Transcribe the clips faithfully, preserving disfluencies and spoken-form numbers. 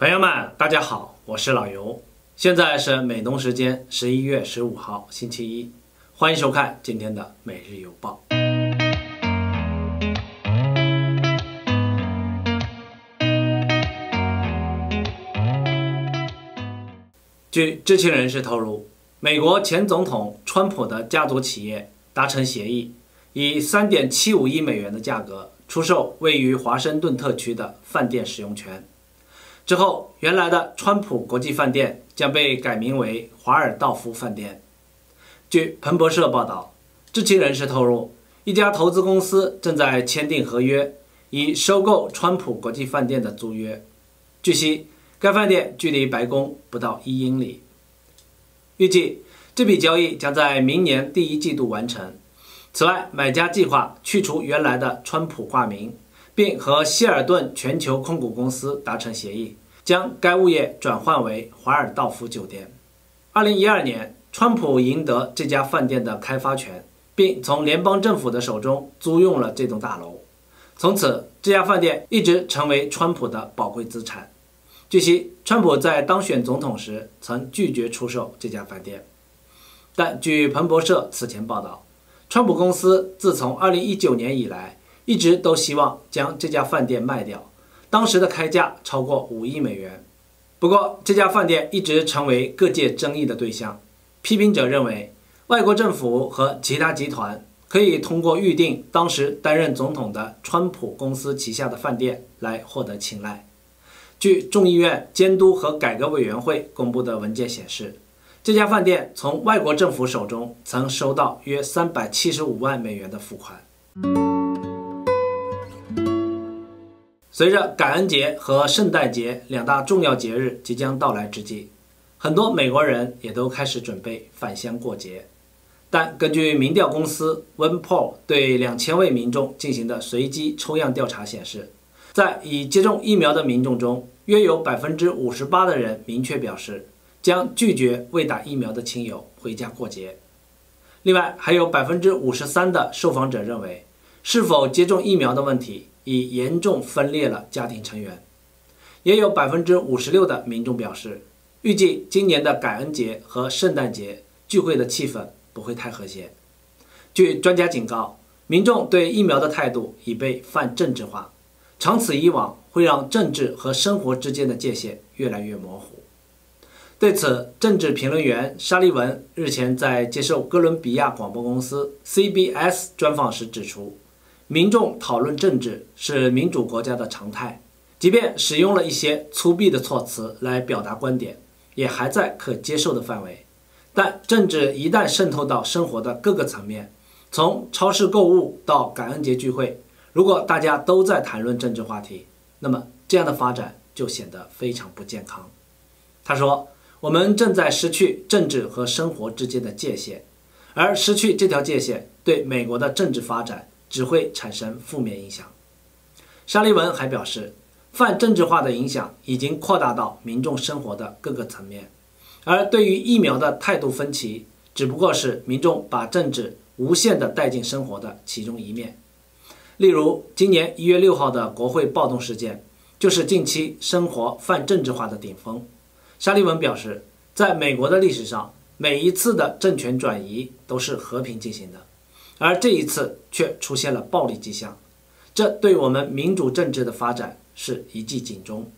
朋友们，大家好，我是老尤。现在是美东时间十一月十五号星期一，欢迎收看今天的每日邮报。据知情人士透露，美国前总统川普的家族企业达成协议，以 三点七五亿美元的价格出售位于华盛顿特区的饭店使用权。之后，原来的川普国际饭店将被改名为华尔道夫饭店。据彭博社报道，知情人士透露，一家投资公司正在签订合约，以收购川普国际饭店的租约。据悉，该饭店距离白宫不到一英里。预计这笔交易将在明年第一季度完成。此外，买家计划去除原来的川普挂名，并和希尔顿全球控股公司达成协议，将该物业转换为华尔道夫酒店。二零一二年，川普赢得这家饭店的开发权，并从联邦政府的手中租用了这栋大楼。从此，这家饭店一直成为川普的宝贵资产。据悉，川普在当选总统时曾拒绝出售这家饭店。但据彭博社此前报道，川普公司自从二零一九年以来，一直都希望将这家饭店卖掉，当时的开价超过五亿美元。不过，这家饭店一直成为各界争议的对象。批评者认为，外国政府和其他集团可以通过预定当时担任总统的川普公司旗下的饭店来获得青睐。据众议院监督和改革委员会公布的文件显示，这家饭店从外国政府手中曾收到约三百七十五万美元的付款。随着感恩节和圣诞节两大重要节日即将到来之际，很多美国人也都开始准备返乡过节。但根据民调公司温 p 对两千位民众进行的随机抽样调查显示，在已接种疫苗的民众中，约有 百分之五十八 的人明确表示将拒绝未打疫苗的亲友回家过节。另外，还有 百分之五十三 的受访者认为，是否接种疫苗的问题已严重分裂了家庭成员。也有 百分之五十六 的民众表示，预计今年的感恩节和圣诞节聚会的气氛不会太和谐。据专家警告，民众对疫苗的态度已被泛政治化，长此以往会让政治和生活之间的界限越来越模糊。对此，政治评论员沙利文日前在接受哥伦比亚广播公司 C B S 专访时指出，民众讨论政治是民主国家的常态，即便使用了一些粗鄙的措辞来表达观点，也还在可接受的范围。但政治一旦渗透到生活的各个层面，从超市购物到感恩节聚会，如果大家都在谈论政治话题，那么这样的发展就显得非常不健康。他说，我们正在失去政治和生活之间的界限，而失去这条界限对美国的政治发展只会产生负面影响。沙利文还表示，泛政治化的影响已经扩大到民众生活的各个层面，而对于疫苗的态度分歧只不过是民众把政治无限地带进生活的其中一面。例如，今年一月六号的国会暴动事件就是近期生活泛政治化的顶峰。沙利文表示，在美国的历史上，每一次的政权转移都是和平进行的，而这一次却出现了暴力迹象，这对我们民主政治的发展是一记警钟，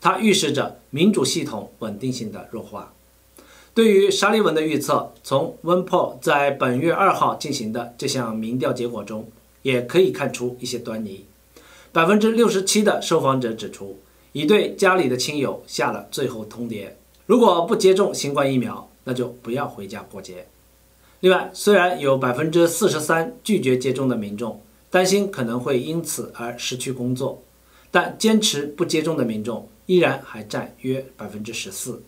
它预示着民主系统稳定性的弱化。对于沙利文的预测，从温 p 在本月二号进行的这项民调结果中也可以看出一些端倪。 百分之六十七 的受访者指出，已对家里的亲友下了最后通牒，如果不接种新冠疫苗，那就不要回家过节。另外，虽然有 百分之四十三 拒绝接种的民众担心可能会因此而失去工作，但坚持不接种的民众依然还占约 百分之十四。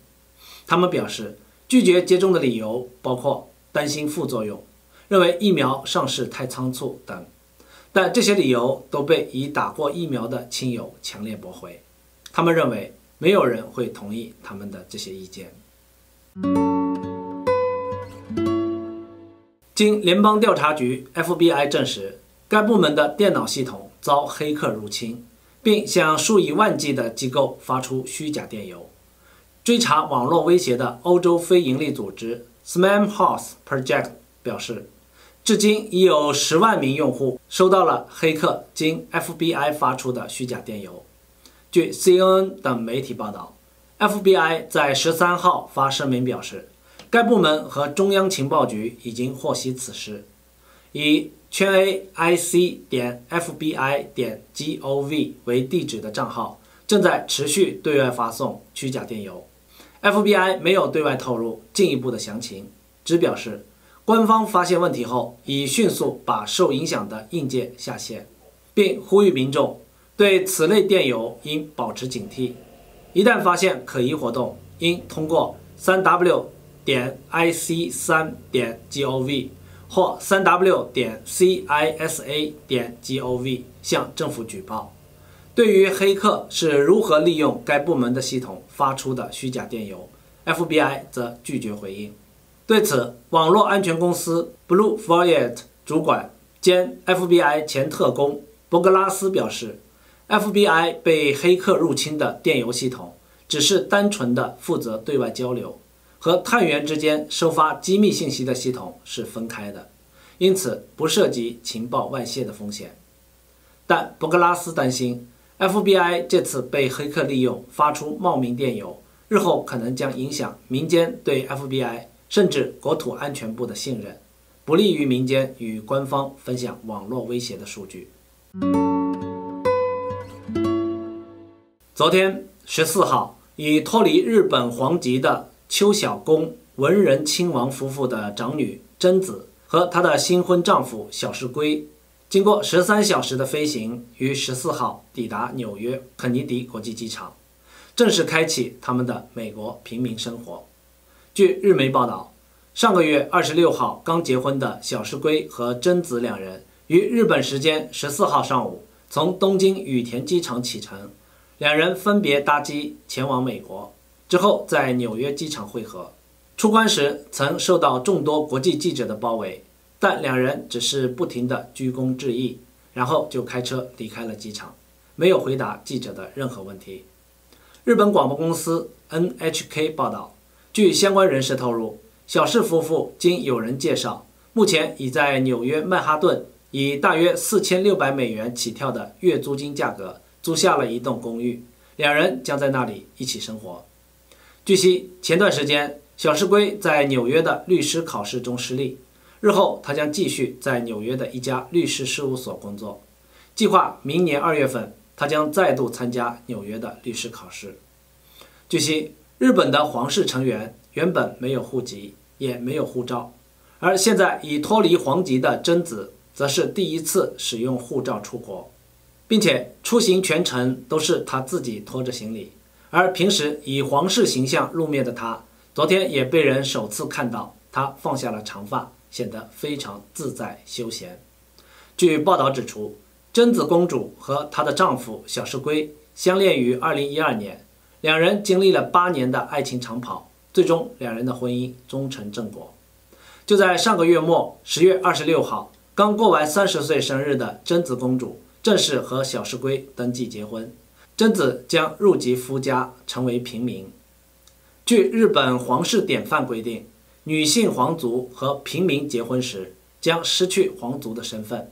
他们表示，拒绝接种的理由包括担心副作用、认为疫苗上市太仓促等，但这些理由都被已打过疫苗的亲友强烈驳回。他们认为没有人会同意他们的这些意见。经联邦调查局 F B I 证实，该部门的电脑系统遭黑客入侵，并向数以万计的机构发出虚假电邮。追查网络威胁的欧洲非营利组织 Small House Project 表示，至今已有十万名用户收到了黑客经 F B I 发出的虚假电邮。据 C N N 等媒体报道 ，F B I 在十三号发声明表示，该部门和中央情报局已经获悉此事，以 圈 A I C 点 F B I 点 G O V 为地址的账号正在持续对外发送虚假电邮。F B I 没有对外透露进一步的详情，只表示官方发现问题后，已迅速把受影响的硬件下线，并呼吁民众对此类电邮应保持警惕。一旦发现可疑活动，应通过 三 W 点 I C 三 点 G O V 或 三 W 点 C I S A 点 G O V 向政府举报。对于黑客是如何利用该部门的系统发出的虚假电邮 ，F B I 则拒绝回应。对此，网络安全公司 BlueVoyant 主管兼 F B I 前特工伯格拉斯表示 ，F B I 被黑客入侵的电邮系统只是单纯的负责对外交流，和探员之间收发机密信息的系统是分开的，因此不涉及情报外泄的风险。但伯格拉斯担心 ，F B I 这次被黑客利用发出冒名电邮，日后可能将影响民间对 F B I 甚至国土安全部的信任，不利于民间与官方分享网络威胁的数据。昨天十四号，已脱离日本皇籍的邱小宫文仁亲王夫妇的长女贞子和她的新婚丈夫小石龟，经过十三小时的飞行，于十四号抵达纽约肯尼迪国际机场，正式开启他们的美国平民生活。据日媒报道，上个月二十六号刚结婚的小石龟和贞子两人于日本时间十四号上午从东京羽田机场启程，两人分别搭机前往美国，之后在纽约机场会合。出关时曾受到众多国际记者的包围，但两人只是不停地鞠躬致意，然后就开车离开了机场，没有回答记者的任何问题。日本广播公司 N H K 报道，据相关人士透露，小氏夫妇经有人介绍，目前已在纽约曼哈顿以大约四千六百美元起跳的月租金价格租下了一栋公寓，两人将在那里一起生活。据悉，前段时间小石龟在纽约的律师考试中失利，日后他将继续在纽约的一家律师事务所工作。计划明年二月份，他将再度参加纽约的律师考试。据悉，日本的皇室成员原本没有户籍，也没有护照，而现在已脱离皇籍的贞子则是第一次使用护照出国，并且出行全程都是她自己拖着行李。而平时以皇室形象露面的她，昨天也被人首次看到她放下了长发，显得非常自在休闲。据报道指出，贞子公主和她的丈夫小石龟相恋于二零一二年，两人经历了八年的爱情长跑，最终两人的婚姻终成正果。就在上个月末十月二十六号，刚过完三十岁生日的贞子公主正式和小石龟登记结婚，贞子将入籍夫家，成为平民。据日本皇室典范规定，女性皇族和平民结婚时将失去皇族的身份。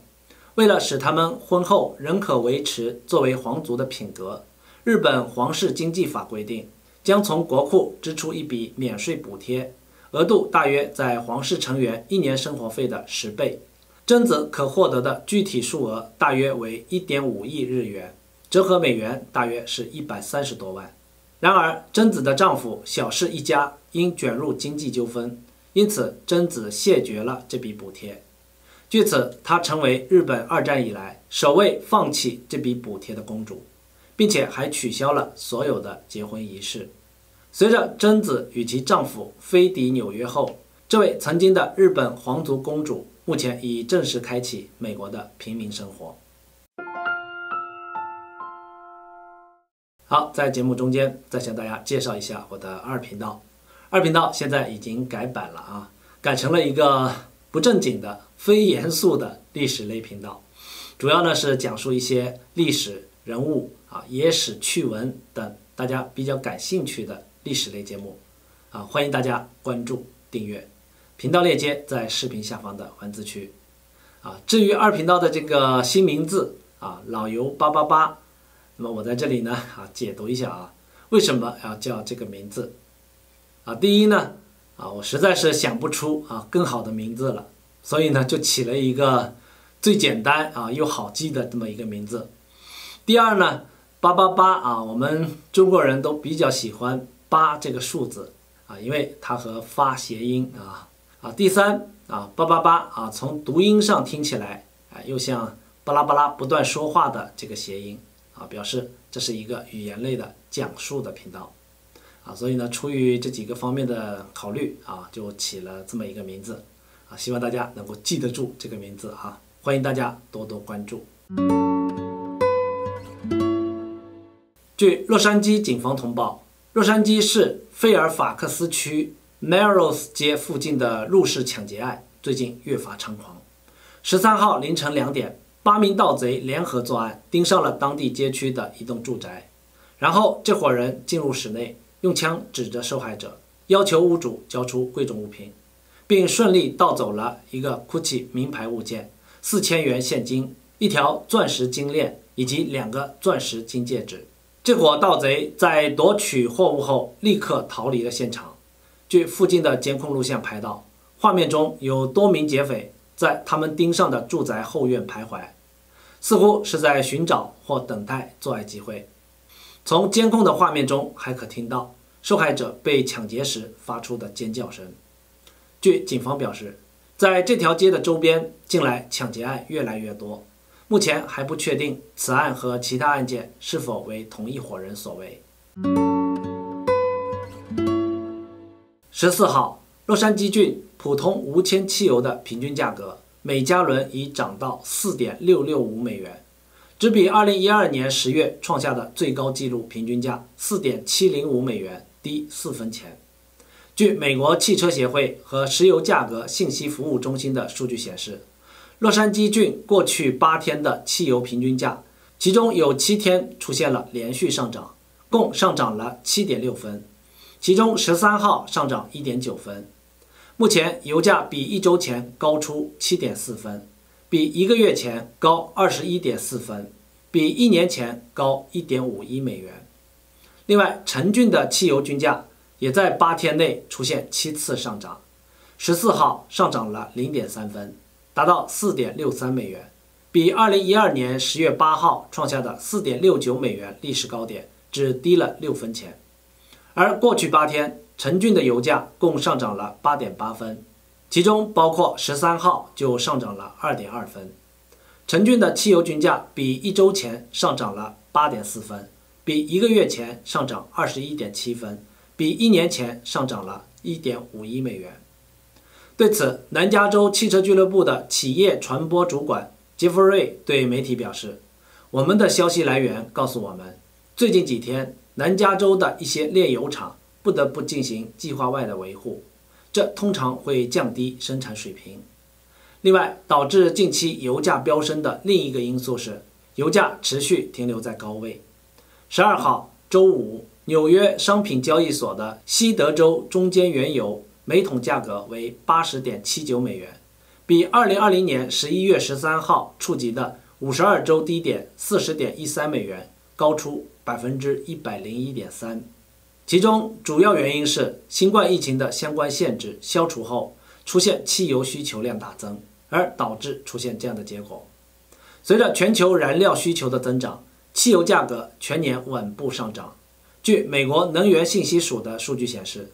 为了使他们婚后仍可维持作为皇族的品格，日本皇室经济法规定，将从国库支出一笔免税补贴，额度大约在皇室成员一年生活费的十倍。贞子可获得的具体数额大约为 一点五亿日元，折合美元大约是一百三十多万。然而，贞子的丈夫小室一家因卷入经济纠纷，因此贞子谢绝了这笔补贴。据此，她成为日本二战以来首位放弃这笔补贴的公主，并且还取消了所有的结婚仪式。随着贞子与其丈夫飞抵纽约后，这位曾经的日本皇族公主目前已正式开启美国的平民生活。好，在节目中间再向大家介绍一下我的二频道。二频道现在已经改版了啊，改成了一个不正经的、非严肃的历史类频道，主要呢是讲述一些历史人物啊、野史趣闻等大家比较感兴趣的历史类节目，啊，欢迎大家关注订阅。频道链接在视频下方的文字区。啊，至于二频道的这个新名字啊，老游八八八，那么我在这里呢啊解读一下啊，为什么要叫这个名字？啊，第一呢啊，我实在是想不出啊更好的名字了，所以呢就起了一个最简单啊又好记的这么一个名字。第二呢，八八八啊，我们中国人都比较喜欢八这个数字啊，因为它和发谐音啊。啊，第三啊，八八八啊，从读音上听起来啊，又像巴拉巴拉不断说话的这个谐音啊，表示这是一个语言类的讲述的频道啊，所以呢，出于这几个方面的考虑啊，就起了这么一个名字啊，希望大家能够记得住这个名字啊，欢迎大家多多关注。据洛杉矶警方通报，洛杉矶市费尔法克斯区 Melrose 街附近的入室抢劫案最近越发猖狂。十三号凌晨两点，八名盗贼联合作案，盯上了当地街区的一栋住宅。然后这伙人进入室内，用枪指着受害者，要求屋主交出贵重物品，并顺利盗走了一个 G U C C I 名牌物件、四千元现金、一条钻石金链以及两个钻石金戒指。这伙盗贼在夺取货物后立刻逃离了现场。据附近的监控录像拍到，画面中有多名劫匪在他们盯上的住宅后院徘徊，似乎是在寻找或等待作案机会。从监控的画面中还可听到受害者被抢劫时发出的尖叫声。据警方表示，在这条街的周边近来抢劫案越来越多，目前还不确定此案和其他案件是否为同一伙人所为。十四号，洛杉矶郡普通无铅汽油的平均价格每加仑已涨到 四点六六五美元，只比二零一二年十月创下的最高纪录平均价 四点七零五美元低四分钱。据美国汽车协会和石油价格信息服务中心的数据显示，洛杉矶郡过去八天的汽油平均价，其中有七天出现了连续上涨，共上涨了 七点六分。其中十三号上涨 一点九分，目前油价比一周前高出 七点四分，比一个月前高 二十一点四分，比一年前高 一点五一美元。另外，城郡的汽油均价也在八天内出现七次上涨，十四号上涨了 零点三分，达到 四点六三美元，比二零一二年十月八号创下的 四点六九美元历史高点只低了六分钱。而过去八天，城郡的油价共上涨了 八点八分，其中包括十三号就上涨了 二点二分。城郡的汽油均价比一周前上涨了 八点四分，比一个月前上涨 二十一点七分，比一年前上涨了 一点五一美元。对此，南加州汽车俱乐部的企业传播主管杰弗瑞对媒体表示，我们的消息来源告诉我们，最近几天南加州的一些炼油厂不得不进行计划外的维护，这通常会降低生产水平。另外，导致近期油价飙升的另一个因素是油价持续停留在高位。十二号周五，纽约商品交易所的西德州中间原油每桶价格为 八十点七九美元，比二零二零年十一月十三号触及的五十二周低点 四十点一三美元高出百分之一百零一点三，其中主要原因是新冠疫情的相关限制消除后，出现汽油需求量大增，而导致出现这样的结果。随着全球燃料需求的增长，汽油价格全年稳步上涨。据美国能源信息署的数据显示，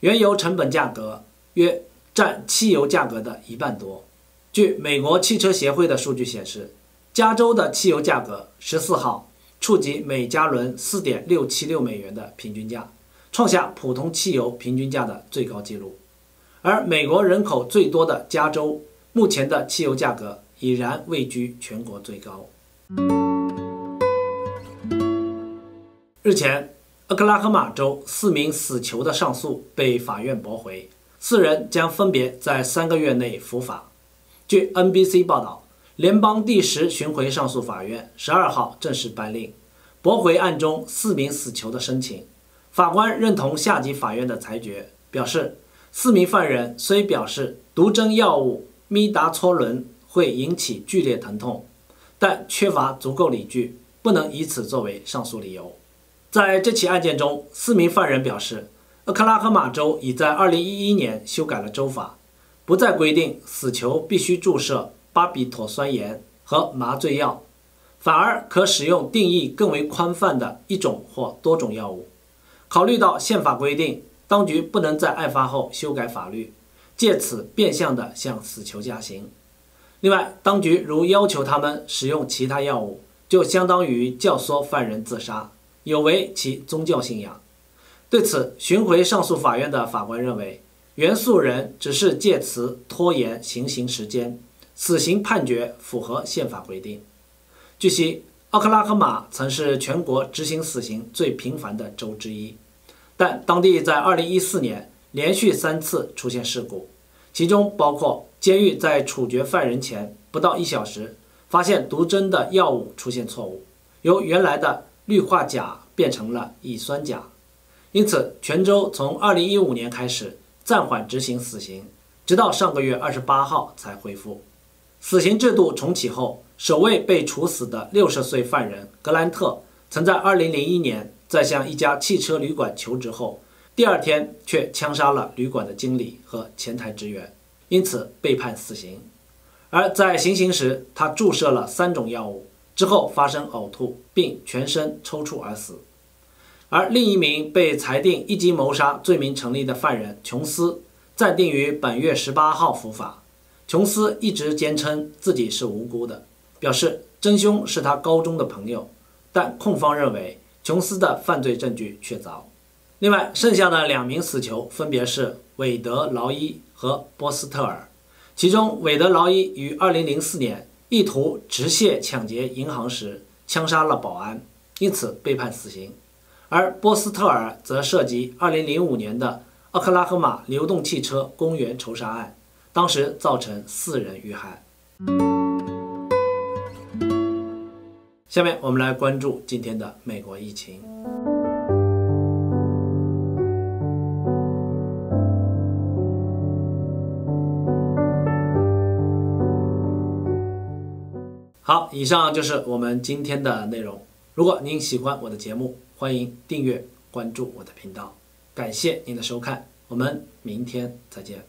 原油成本价格约占汽油价格的一半多。据美国汽车协会的数据显示，加州的汽油价格十四号触及每加仑 四点六七六美元的平均价，创下普通汽油平均价的最高纪录。而美国人口最多的加州，目前的汽油价格已然位居全国最高。日前，俄克拉荷马州四名死囚的上诉被法院驳回，四人将分别在三个月内伏法。据 N B C 报道，联邦第十巡回上诉法院十二号正式颁令，驳回案中四名死囚的申请。法官认同下级法院的裁决，表示四名犯人虽表示毒针药物咪达唑仑会引起剧烈疼痛，但缺乏足够理据，不能以此作为上诉理由。在这起案件中，四名犯人表示，俄克拉荷马州已在二零一一年修改了州法，不再规定死囚必须注射巴比妥酸盐和麻醉药，反而可使用定义更为宽泛的一种或多种药物。考虑到宪法规定，当局不能在案发后修改法律，借此变相地向死囚加刑。另外，当局如要求他们使用其他药物，就相当于教唆犯人自杀，有违其宗教信仰。对此，巡回上诉法院的法官认为，原诉人只是借此拖延行刑时间，死刑判决符合宪法规定。据悉，奥克拉荷马曾是全国执行死刑最频繁的州之一，但当地在二零一四年连续三次出现事故，其中包括监狱在处决犯人前不到一小时，发现毒针的药物出现错误，由原来的氯化钾变成了乙酸钾。因此，全州从二零一五年开始暂缓执行死刑，直到上个月二十八号才恢复。死刑制度重启后，首位被处死的六十岁犯人格兰特曾在二零零一年在向一家汽车旅馆求职后，第二天却枪杀了旅馆的经理和前台职员，因此被判死刑。而在行刑时，他注射了三种药物，之后发生呕吐并全身抽搐而死。而另一名被裁定一级谋杀罪名成立的犯人琼斯，暂定于本月十八号伏法。琼斯一直坚称自己是无辜的，表示真凶是他高中的朋友，但控方认为琼斯的犯罪证据确凿。另外，剩下的两名死囚分别是韦德·劳伊和波斯特尔，其中韦德·劳伊于二零零四年意图持械抢劫银行时枪杀了保安，因此被判死刑；而波斯特尔则涉及二零零五年的奥克拉荷马流动汽车公园仇杀案，当时造成四人遇害。下面我们来关注今天的美国疫情。好，以上就是我们今天的内容。如果您喜欢我的节目，欢迎订阅关注我的频道。感谢您的收看，我们明天再见。